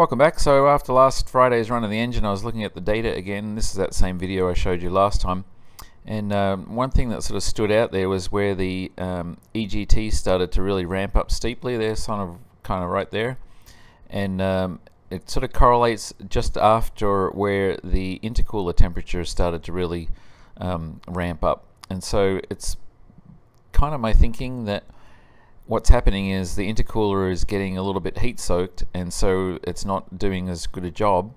Welcome back. So after last Friday's run of the engine, I was looking at the data again. This is that same video I showed you last time, and one thing that sort of stood out there was where the EGT started to really ramp up steeply there, kind of right there, and it sort of correlates just after where the intercooler temperature started to really ramp up. And so it's kind of my thinking that what's happening is the intercooler is getting a little bit heat soaked, and so it's not doing as good a job,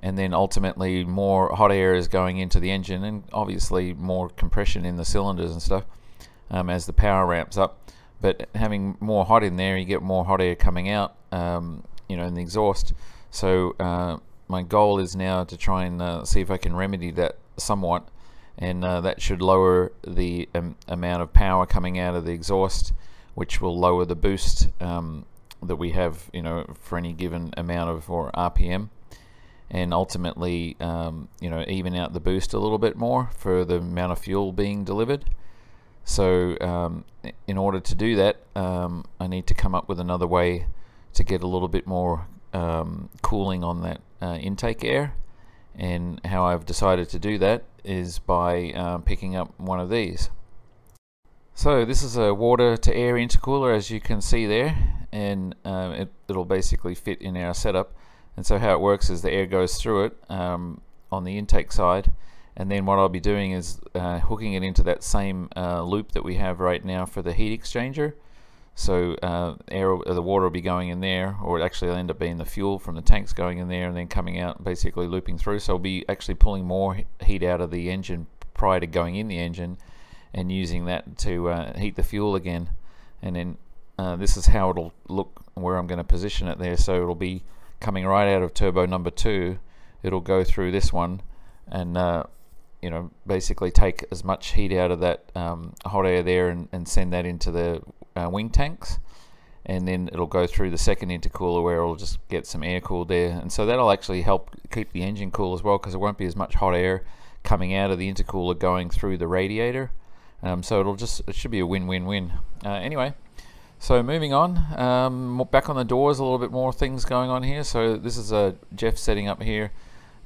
and then ultimately more hot air is going into the engine and obviously more compression in the cylinders and stuff as the power ramps up. But having more hot in there, you get more hot air coming out you know, in the exhaust. So my goal is now to try and see if I can remedy that somewhat, and that should lower the amount of power coming out of the exhaust, which will lower the boost that we have, you know, for any given amount of RPM, and ultimately, you know, even out the boost a little bit more for the amount of fuel being delivered. So, in order to do that, I need to come up with another way to get a little bit more cooling on that intake air. And how I've decided to do that is by picking up one of these. So this is a water to air intercooler, as you can see there, and it'll basically fit in our setup. And so how it works is the air goes through it on the intake side, and then what I'll be doing is hooking it into that same loop that we have right now for the heat exchanger. So the water will be going in there, or actually it'll end up being the fuel from the tanks going in there and then coming out and basically looping through. So I'll be actually pulling more heat out of the engine prior to going in the engine, and using that to heat the fuel again. And then this is how it'll look where I'm going to position it there. So it'll be coming right out of turbo number 2, it'll go through this one, and you know, basically take as much heat out of that hot air there and send that into the wing tanks, and then it'll go through the second intercooler where it'll just get some air cooled there. And so that'll actually help keep the engine cool as well, because there won't be as much hot air coming out of the intercooler going through the radiator. So it should be a win-win-win. Anyway, so moving on, back on the doors, a little bit more things going on here. So this is Jeff setting up here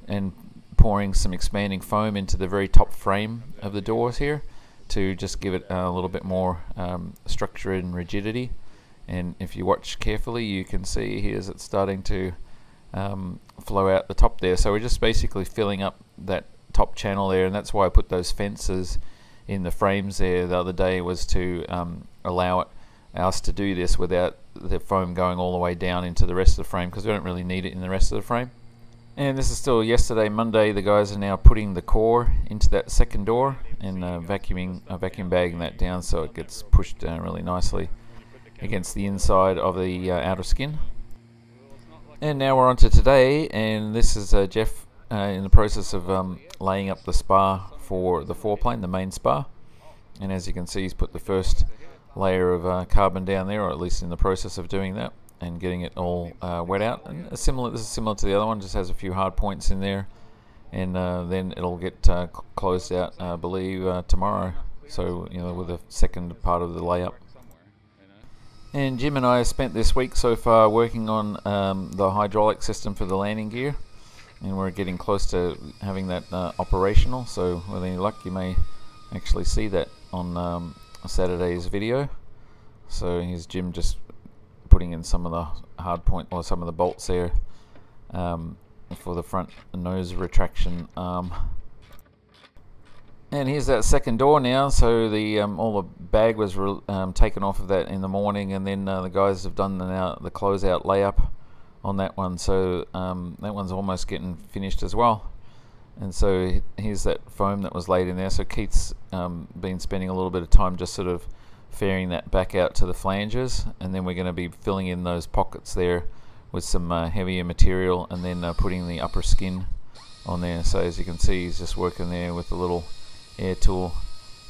and pouring some expanding foam into the very top frame of the doors here to just give it a little bit more structure and rigidity. And if you watch carefully, you can see here's it's starting to flow out the top there. So we're just basically filling up that top channel there, and that's why I put those fences in the frames there the other day, was to allow us to do this without the foam going all the way down into the rest of the frame, because we don't really need it in the rest of the frame. And this is still yesterday, Monday. The guys are now putting the core into that second door and vacuum bagging that down so it gets pushed down really nicely against the inside of the outer skin. And now we're on to today, and this is Jeff in the process of laying up the spar for the foreplane, the main spar. And as you can see, he's put the first layer of carbon down there, or at least in the process of doing that, and getting it all wet out. And this is similar to the other one, just has a few hard points in there, and then it'll get closed out, I believe, tomorrow. So, you know, with the second part of the layup. And Jim and I spent this week so far working on the hydraulic system for the landing gear, and we're getting close to having that operational. So with any luck, you may actually see that on Saturday's video. So here's Jim just putting in some of the hard point, or some of the bolts there for the front nose retraction arm. And here's that second door now. So the all the bag was taken off of that in the morning, and then the guys have done the closeout layup on that one. So that one's almost getting finished as well. And so here's that foam that was laid in there. So Keith's been spending a little bit of time just sort of fairing that back out to the flanges, and then we're going to be filling in those pockets there with some heavier material, and then putting the upper skin on there. So as you can see, he's just working there with a little air tool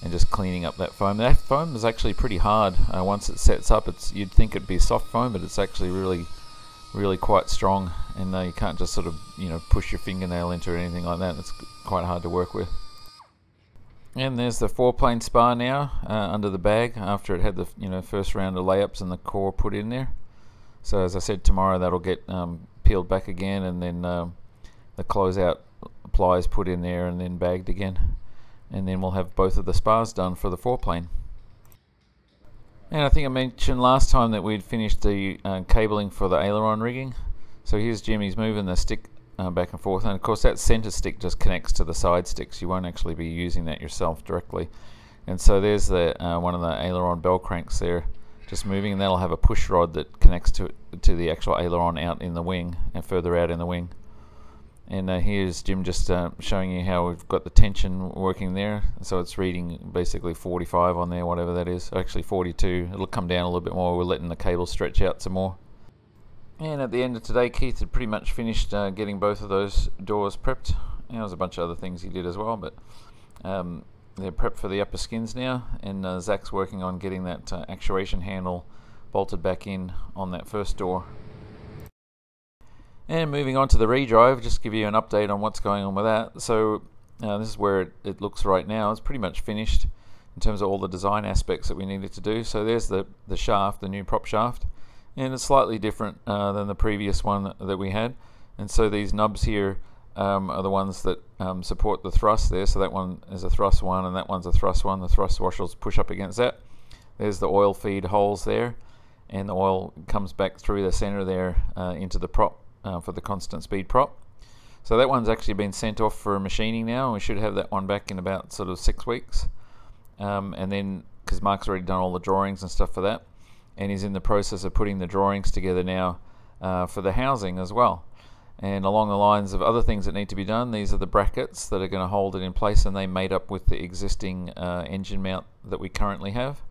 and just cleaning up that foam. That foam is actually pretty hard once it sets up. You'd think it'd be soft foam, but it's actually really quite strong, and you can't just sort of, you know, push your fingernail into it or anything like that. It's quite hard to work with. And there's the foreplane spar now under the bag after it had the, you know, first round of layups and the core put in there. So as I said, tomorrow that'll get peeled back again, and then the closeout pliers put in there and then bagged again, and then we'll have both of the spars done for the foreplane. And I think I mentioned last time that we'd finished the cabling for the aileron rigging. So here's Jimmy's moving the stick back and forth, and of course that center stick just connects to the side sticks. You won't actually be using that yourself directly. And so there's the one of the aileron bell cranks there just moving, and that'll have a push rod that connects to the actual aileron out in the wing and further out in the wing. And here's Jim just showing you how we've got the tension working there. So it's reading basically 45 on there, whatever that is, actually 42. It'll come down a little bit more. We're letting the cable stretch out some more. And at the end of today, Keith had pretty much finished getting both of those doors prepped. And there was a bunch of other things he did as well, but they're prepped for the upper skins now. And Zach's working on getting that actuation handle bolted back in on that first door. And moving on to the redrive, just give you an update on what's going on with that. So this is where it looks right now. It's pretty much finished in terms of all the design aspects that we needed to do. So there's the shaft, the new prop shaft, and it's slightly different than the previous one that we had. And so these nubs here are the ones that support the thrust there. So that one is a thrust one, and that one's a thrust one. The thrust washers push up against that. There's the oil feed holes there, and the oil comes back through the center there into the prop. For the constant speed prop. So that one's actually been sent off for machining now, and we should have that one back in about sort of 6 weeks, and then because Mark's already done all the drawings and stuff for that, and he's in the process of putting the drawings together now for the housing as well. And along the lines of other things that need to be done, these are the brackets that are going to hold it in place, and they mate up with the existing engine mount that we currently have.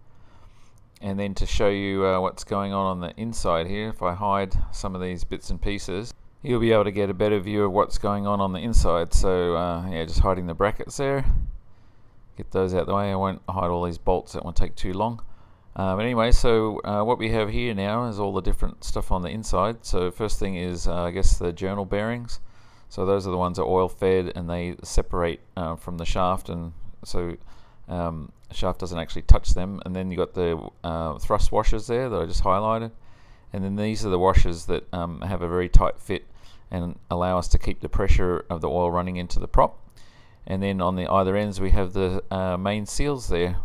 And then to show you what's going on the inside here, if I hide some of these bits and pieces, you'll be able to get a better view of what's going on the inside. So yeah, just hiding the brackets there, get those out of the way. I won't hide all these bolts, that won't take too long. But anyway, so what we have here now is all the different stuff on the inside. So first thing is I guess the journal bearings. So those are the ones that are oil fed, and they separate from the shaft, and so shaft doesn't actually touch them. And then you got the thrust washers there that I just highlighted, and then these are the washers that have a very tight fit and allow us to keep the pressure of the oil running into the prop. And then on the either ends we have the main seals there.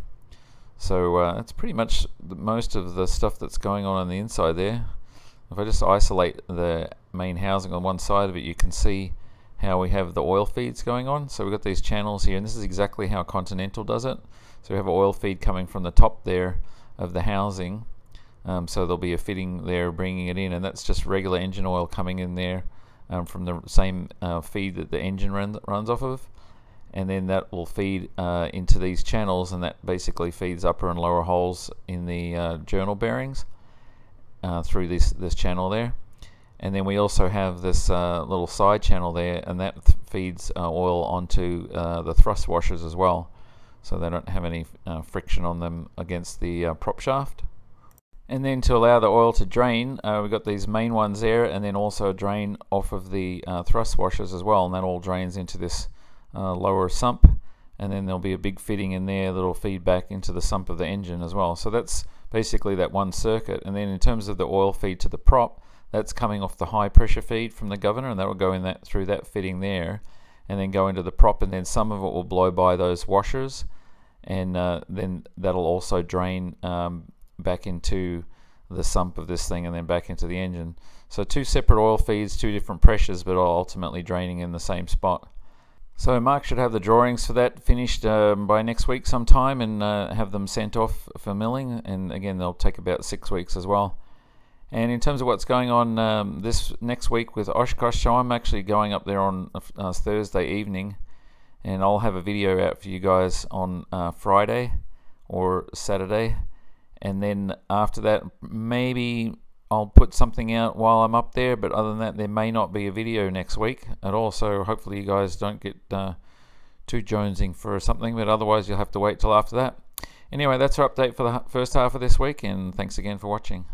So that's pretty much most of the stuff that's going on the inside there. If I just isolate the main housing on one side of it, you can see how we have the oil feeds going on. So we've got these channels here, and this is exactly how Continental does it. So we have an oil feed coming from the top there of the housing, so there'll be a fitting there bringing it in, and that's just regular engine oil coming in there from the same feed that the engine runs off of, and then that will feed into these channels, and that basically feeds upper and lower holes in the journal bearings through this channel there. And then we also have this little side channel there, and that feeds oil onto the thrust washers as well, so they don't have any friction on them against the prop shaft. And then to allow the oil to drain, we've got these main ones there, and then also a drain off of the thrust washers as well, and that all drains into this lower sump, and then there'll be a big fitting in there that'll feed back into the sump of the engine as well. So that's basically that one circuit. And then in terms of the oil feed to the prop, that's coming off the high pressure feed from the governor, and that will go in that through that fitting there, and then go into the prop, and then some of it will blow by those washers, and then that'll also drain back into the sump of this thing, and then back into the engine. So two separate oil feeds, two different pressures, but all ultimately draining in the same spot. So Mark should have the drawings for that finished by next week sometime, and have them sent off for milling, and again they'll take about 6 weeks as well. And in terms of what's going on this next week with Oshkosh Show, I'm actually going up there on Thursday evening, and I'll have a video out for you guys on Friday or Saturday. And then after that, maybe I'll put something out while I'm up there, but other than that, there may not be a video next week at all. So hopefully you guys don't get too jonesing for something, but otherwise you'll have to wait till after that. Anyway, that's our update for the first half of this week, and thanks again for watching.